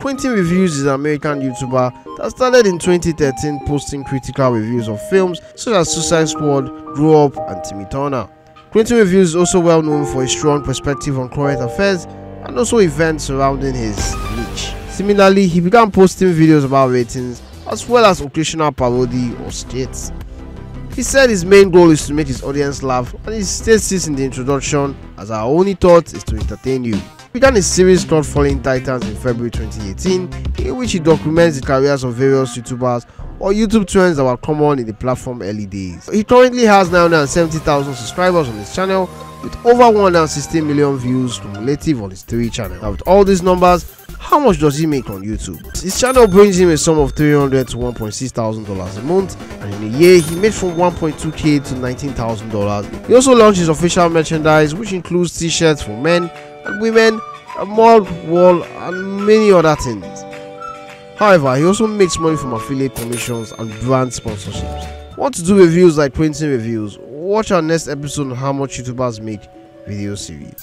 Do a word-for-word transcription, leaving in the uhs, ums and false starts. Quinton Reviews is an American YouTuber that started in twenty thirteen posting critical reviews of films such as Suicide Squad, Grow Up and Timmy Turner. Quinton Reviews is also well known for his strong perspective on current affairs and also events surrounding his niche. Similarly, he began posting videos about ratings as well as occasional parody or skits. He said his main goal is to make his audience laugh, and he states this in the introduction as "our only thought is to entertain you." He began a series called Falling Titans in February twenty eighteen, in which he documents the careers of various YouTubers or YouTube trends that were common in the platform early days. He currently has nine hundred seventy thousand subscribers on his channel, with over one hundred sixteen million views cumulative on his three channels. Now, with all these numbers, how much does he make on YouTube? His channel brings him a sum of three hundred dollars to one point six thousand dollars a month, and in a year, he made from one point two K to nineteen thousand dollars. He also launched his official merchandise, which includes t-shirts for men and women, a mug, wall, and many other things. However, he also makes money from affiliate commissions and brand sponsorships. Want to do reviews like Quinton Reviews? Watch our next episode on how much YouTubers make video series.